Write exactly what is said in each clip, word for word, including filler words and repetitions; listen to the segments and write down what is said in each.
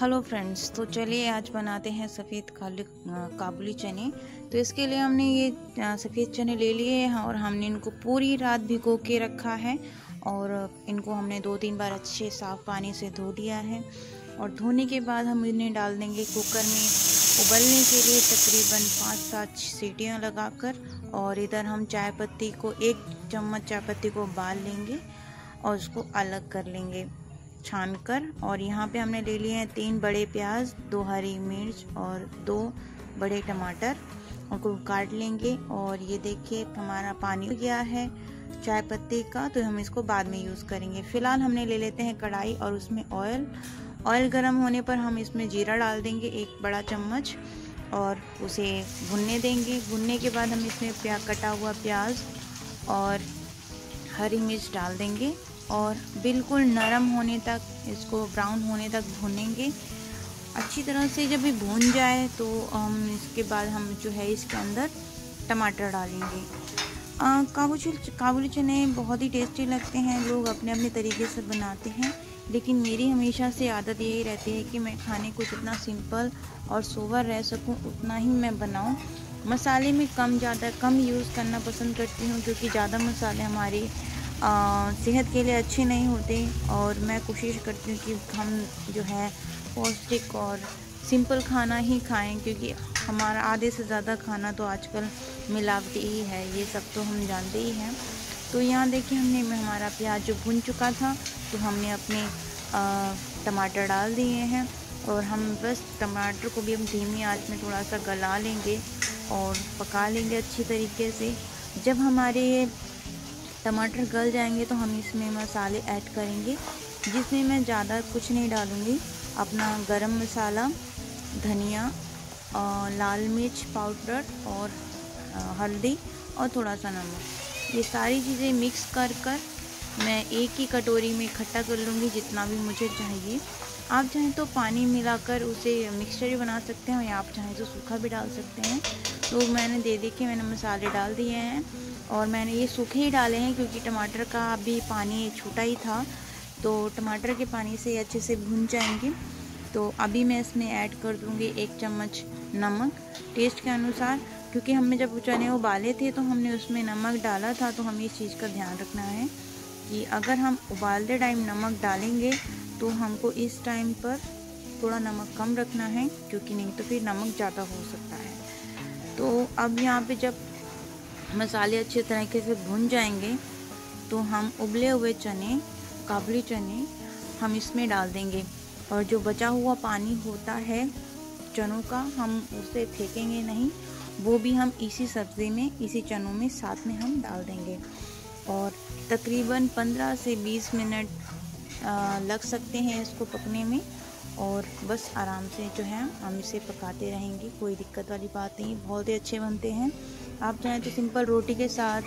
Hello friends, तो चलिए आज बनाते हैं सफ़ेद काले काबूली चने। तो इसके लिए हमने ये सफ़ेद चने ले लिए हैं और हमने इनको पूरी रात भिगो के रखा है और इनको हमने दो तीन बार अच्छे साफ़ पानी से धो दिया है। और धोने के बाद हम इन्हें डाल देंगे कुकर में उबलने के लिए, तकरीबन पाँच सात सीटियाँ लगाकर। और इधर हम चाय पत्ती को, एक चम्मच चाय पत्ती को उबाल लेंगे और उसको अलग कर लेंगे छान कर। और यहाँ पे हमने ले लिए हैं तीन बड़े प्याज, दो हरी मिर्च और दो बड़े टमाटर, उनको काट लेंगे। और ये देखिए हमारा पानी गया है चाय पत्ती का, तो हम इसको बाद में यूज़ करेंगे। फ़िलहाल हमने ले लेते हैं कढ़ाई और उसमें ऑयल ऑयल गरम होने पर हम इसमें जीरा डाल देंगे एक बड़ा चम्मच और उसे भुनने देंगे। भुनने के बाद हम इसमें प्याज, कटा हुआ प्याज और हरी मिर्च डाल देंगे और बिल्कुल नरम होने तक, इसको ब्राउन होने तक भूनेंगे अच्छी तरह से। जब ये भून जाए तो हम इसके बाद हम जो है इसके अंदर टमाटर डालेंगे। काबूली काबूली चने बहुत ही टेस्टी लगते हैं, लोग अपने अपने तरीके से बनाते हैं, लेकिन मेरी हमेशा से आदत यही रहती है कि मैं खाने को जितना सिंपल और सोवर रह सकूं उतना ही मैं बनाऊं। मसाले में कम ज़्यादा कम यूज़ करना पसंद करती हूं, क्योंकि ज़्यादा मसाले हमारी सेहत के लिए अच्छे नहीं होते। और मैं कोशिश करती हूँ कि हम जो है पौष्टिक और सिंपल खाना ही खाएं, क्योंकि हमारा आधे से ज़्यादा खाना तो आजकल मिलावटी ही है, ये सब तो हम जानते ही हैं। तो यहाँ देखिए हमने हमारा प्याज जो भुन चुका था, तो हमने अपने टमाटर डाल दिए हैं और हम बस टमाटर को भी हम धीमी आंच में थोड़ा सा गला लेंगे और पका लेंगे अच्छी तरीके से। जब हमारे टमाटर गल जाएंगे तो हम इसमें मसाले ऐड करेंगे, जिसमें मैं ज़्यादा कुछ नहीं डालूँगी। अपना गरम मसाला, धनिया, लाल मिर्च पाउडर और हल्दी और थोड़ा सा नमक, ये सारी चीज़ें मिक्स कर कर मैं एक ही कटोरी में इकट्ठा कर लूँगी जितना भी मुझे चाहिए। आप चाहें तो पानी मिलाकर उसे मिक्सचर भी बना सकते हैं, या आप चाहें तो सूखा भी डाल सकते हैं। तो मैंने दे दे के मैंने मसाले डाल दिए हैं और मैंने ये सूखे ही डाले हैं, क्योंकि टमाटर का अभी पानी छूटा ही था, तो टमाटर के पानी से ये अच्छे से भुन जाएंगे। तो अभी मैं इसमें ऐड कर दूँगी एक चम्मच नमक टेस्ट के अनुसार, क्योंकि हमने जब चने उबाले थे तो हमने उसमें नमक डाला था, तो हमें इस चीज़ का ध्यान रखना है कि अगर हम उबालते टाइम नमक डालेंगे तो हमको इस टाइम पर थोड़ा नमक कम रखना है, क्योंकि नहीं तो फिर नमक ज़्यादा हो सकता है। तो अब यहाँ पे जब मसाले अच्छे तरीके से भुन जाएंगे तो हम उबले हुए चने, काबूली चने हम इसमें डाल देंगे और जो बचा हुआ पानी होता है चनों का, हम उसे फेंकेंगे नहीं, वो भी हम इसी सब्ज़ी में, इसी चनों में साथ में हम डाल देंगे। और तकरीबन पंद्रह से बीस मिनट लग सकते हैं इसको पकने में, और बस आराम से जो है हम इसे पकाते रहेंगे, कोई दिक्कत वाली बात नहीं। बहुत ही अच्छे बनते हैं, आप चाहें तो सिंपल रोटी के साथ,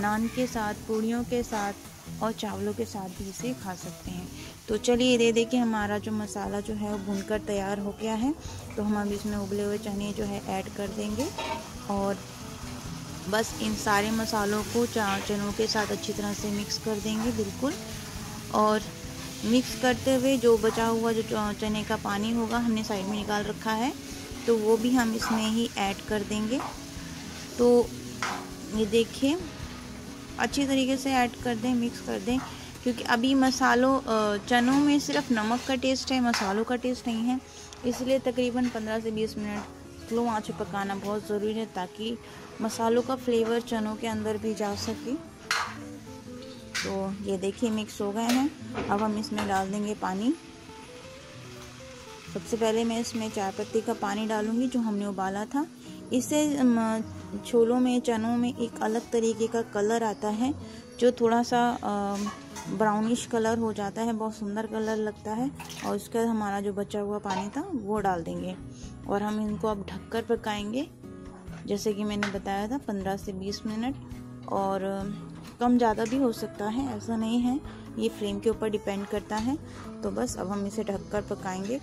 नान के साथ, पूड़ियों के साथ और चावलों के साथ भी इसे खा सकते हैं। तो चलिए दे देखिए हमारा जो मसाला जो है वो भुनकर तैयार हो गया है, तो हम अब इसमें उबले हुए चने जो है ऐड कर देंगे और बस इन सारे मसालों को चनों के साथ अच्छी तरह से मिक्स कर देंगे बिल्कुल। और मिक्स करते हुए जो बचा हुआ जो चने का पानी होगा, हमने साइड में निकाल रखा है, तो वो भी हम इसमें ही ऐड कर देंगे। तो ये देखिए अच्छी तरीके से ऐड कर दें, मिक्स कर दें, क्योंकि अभी मसालों चनों में सिर्फ नमक का टेस्ट है, मसालों का टेस्ट नहीं है, इसलिए तकरीबन पंद्रह से बीस मिनट स्लो आंच पर पकाना बहुत ज़रूरी है, ताकि मसालों का फ्लेवर चनों के अंदर भी जा सके। तो ये देखिए मिक्स हो गए हैं, अब हम इसमें डाल देंगे पानी। सबसे पहले मैं इसमें चाय पत्ती का पानी डालूंगी जो हमने उबाला था, इससे छोलों में, चनों में एक अलग तरीके का कलर आता है, जो थोड़ा सा ब्राउनिश कलर हो जाता है, बहुत सुंदर कलर लगता है। और उसके बाद हमारा जो बचा हुआ पानी था वो डाल देंगे और हम इनको अब ढककर पकाएंगे, जैसे कि मैंने बताया था पंद्रह से बीस मिनट, और कम ज़्यादा भी हो सकता है, ऐसा नहीं है, ये फ्लेम के ऊपर डिपेंड करता है। तो बस अब हम इसे ढककर पकाएंगे,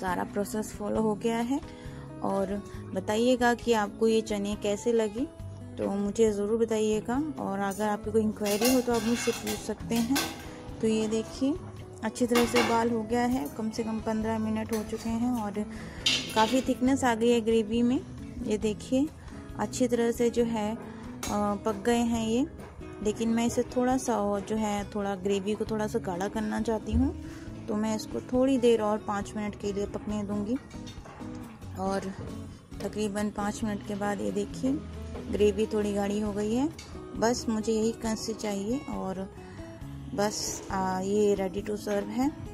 सारा प्रोसेस फॉलो हो गया है। और बताइएगा कि आपको ये चने कैसे लगे, तो मुझे ज़रूर बताइएगा। और अगर आपकी कोई इंक्वायरी हो तो आप मुझसे पूछ सकते हैं। तो ये देखिए अच्छी तरह से उबाल हो गया है, कम से कम पंद्रह मिनट हो चुके हैं और काफ़ी थिकनेस आ गई है ग्रेवी में। ये देखिए अच्छी तरह से जो है पक गए हैं ये, लेकिन मैं इसे थोड़ा सा और जो है थोड़ा ग्रेवी को थोड़ा सा गाढ़ा करना चाहती हूँ, तो मैं इसको थोड़ी देर और पाँच मिनट के लिए पकने दूँगी। और तकरीबन पाँच मिनट के बाद ये देखिए ग्रेवी थोड़ी गाढ़ी हो गई है। बस मुझे यही कंसिस्टेंसी चाहिए और बस आ, ये रेडी टू सर्व है।